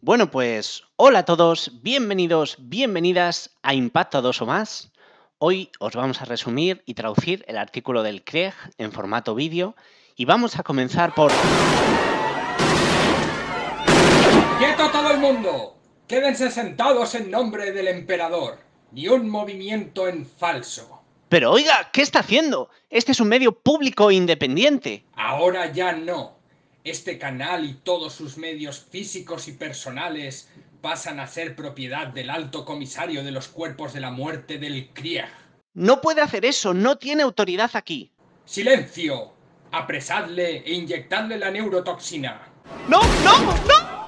Bueno, pues hola a todos, bienvenidos, bienvenidas a Impacto a Dos o Más. Hoy os vamos a resumir y traducir el artículo del Krieg en formato vídeo y vamos a comenzar por... ¡Quieto todo el mundo! Quédense sentados en nombre del emperador, ni un movimiento en falso. Pero oiga, ¿qué está haciendo? Este es un medio público independiente. Ahora ya no. Este canal y todos sus medios físicos y personales pasan a ser propiedad del Alto Comisario de los Cuerpos de la Muerte del Krieg. No puede hacer eso, no tiene autoridad aquí. ¡Silencio! Apresadle e inyectadle la neurotoxina. ¡No, no, no!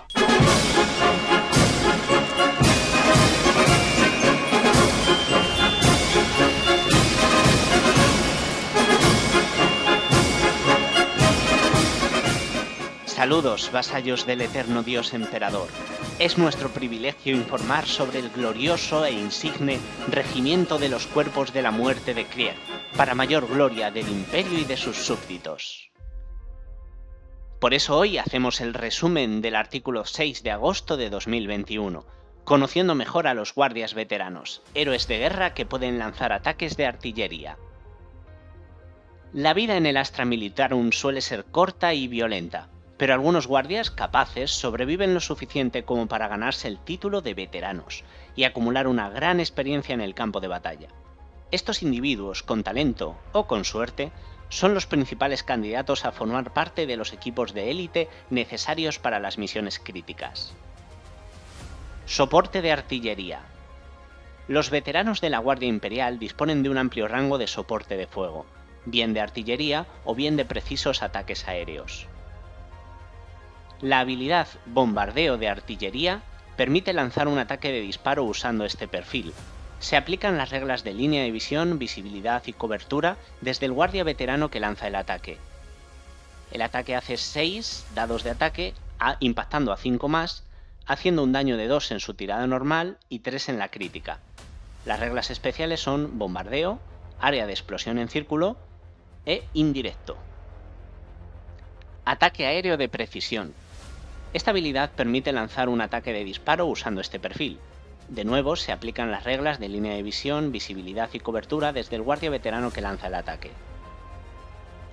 Saludos, vasallos del eterno Dios emperador. Es nuestro privilegio informar sobre el glorioso e insigne Regimiento de los Cuerpos de la Muerte de Krieg, para mayor gloria del Imperio y de sus súbditos. Por eso hoy hacemos el resumen del artículo 6 de agosto de 2021, conociendo mejor a los guardias veteranos, héroes de guerra que pueden lanzar ataques de artillería. La vida en el Astra Militarum suele ser corta y violenta, pero algunos guardias capaces sobreviven lo suficiente como para ganarse el título de veteranos y acumular una gran experiencia en el campo de batalla. Estos individuos, con talento o con suerte, son los principales candidatos a formar parte de los equipos de élite necesarios para las misiones críticas. Soporte de artillería. Los veteranos de la Guardia Imperial disponen de un amplio rango de soporte de fuego, bien de artillería o bien de precisos ataques aéreos. La habilidad Bombardeo de artillería permite lanzar un ataque de disparo usando este perfil. Se aplican las reglas de línea de visión, visibilidad y cobertura desde el guardia veterano que lanza el ataque. El ataque hace 6 dados de ataque, impactando a 5 más, haciendo un daño de 2 en su tirada normal y 3 en la crítica. Las reglas especiales son Bombardeo, Área de explosión en círculo e Indirecto. Ataque aéreo de precisión. Esta habilidad permite lanzar un ataque de disparo usando este perfil. De nuevo, se aplican las reglas de línea de visión, visibilidad y cobertura desde el guardia veterano que lanza el ataque.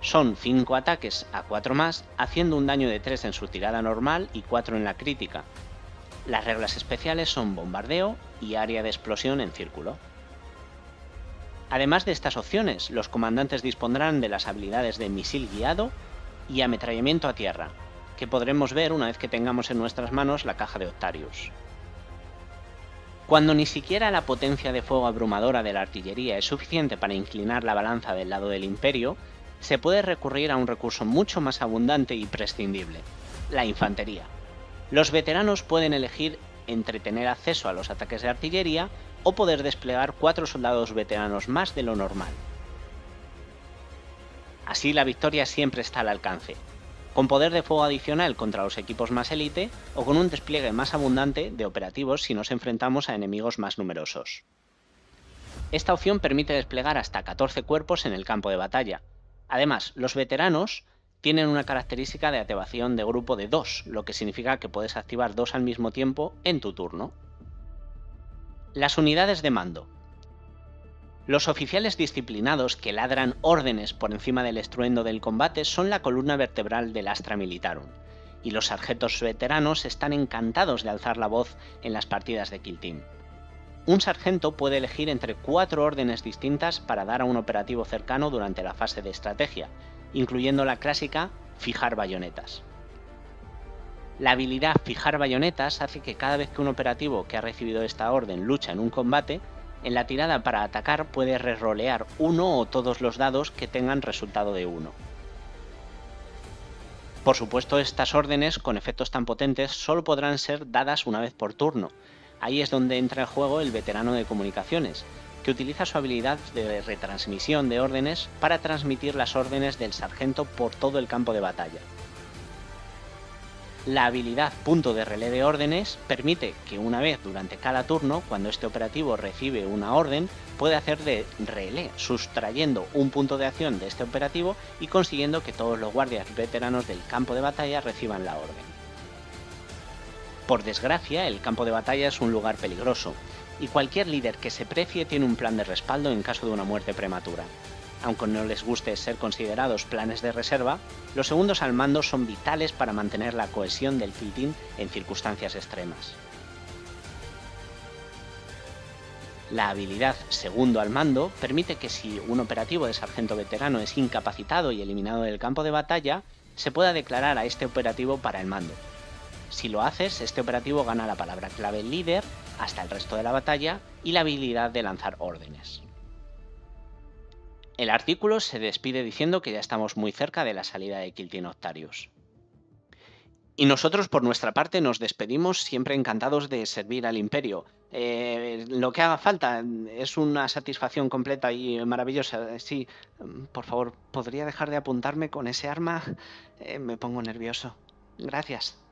Son 5 ataques a 4 más, haciendo un daño de 3 en su tirada normal y 4 en la crítica. Las reglas especiales son Bombardeo y Área de explosión en círculo. Además de estas opciones, los comandantes dispondrán de las habilidades de Misil guiado y Ametrallamiento a tierra, que podremos ver una vez que tengamos en nuestras manos la caja de Octarius. Cuando ni siquiera la potencia de fuego abrumadora de la artillería es suficiente para inclinar la balanza del lado del Imperio, se puede recurrir a un recurso mucho más abundante y prescindible, la infantería. Los veteranos pueden elegir entre tener acceso a los ataques de artillería o poder desplegar 4 soldados veteranos más de lo normal. Así la victoria siempre está al alcance, con poder de fuego adicional contra los equipos más élite o con un despliegue más abundante de operativos si nos enfrentamos a enemigos más numerosos. Esta opción permite desplegar hasta 14 cuerpos en el campo de batalla. Además, los veteranos tienen una característica de activación de grupo de 2, lo que significa que puedes activar 2 al mismo tiempo en tu turno. Las unidades de mando. Los oficiales disciplinados que ladran órdenes por encima del estruendo del combate son la columna vertebral del Astra Militarum, y los sargentos veteranos están encantados de alzar la voz en las partidas de Kill Team. Un sargento puede elegir entre 4 órdenes distintas para dar a un operativo cercano durante la fase de estrategia, incluyendo la clásica Fijar bayonetas. La habilidad Fijar bayonetas hace que cada vez que un operativo que ha recibido esta orden lucha en un combate, en la tirada para atacar puede re-rolear uno o todos los dados que tengan resultado de 1. Por supuesto, estas órdenes con efectos tan potentes solo podrán ser dadas una vez por turno. Ahí es donde entra en juego el veterano de comunicaciones, que utiliza su habilidad de retransmisión de órdenes para transmitir las órdenes del sargento por todo el campo de batalla. La habilidad Punto de relé de órdenes permite que una vez durante cada turno, cuando este operativo recibe una orden, puede hacer de relé, sustrayendo un punto de acción de este operativo y consiguiendo que todos los guardias veteranos del campo de batalla reciban la orden. Por desgracia, el campo de batalla es un lugar peligroso, y cualquier líder que se precie tiene un plan de respaldo en caso de una muerte prematura. Aunque no les guste ser considerados planes de reserva, los segundos al mando son vitales para mantener la cohesión del Kill Team en circunstancias extremas. La habilidad segundo al mando permite que si un operativo de sargento veterano es incapacitado y eliminado del campo de batalla, se pueda declarar a este operativo para el mando. Si lo haces, este operativo gana la palabra clave líder hasta el resto de la batalla y la habilidad de lanzar órdenes. El artículo se despide diciendo que ya estamos muy cerca de la salida de Kill Team Octarius. Y nosotros por nuestra parte nos despedimos siempre encantados de servir al Imperio. Lo que haga falta, es una satisfacción completa y maravillosa. Sí, por favor, ¿podría dejar de apuntarme con ese arma? Me pongo nervioso. Gracias.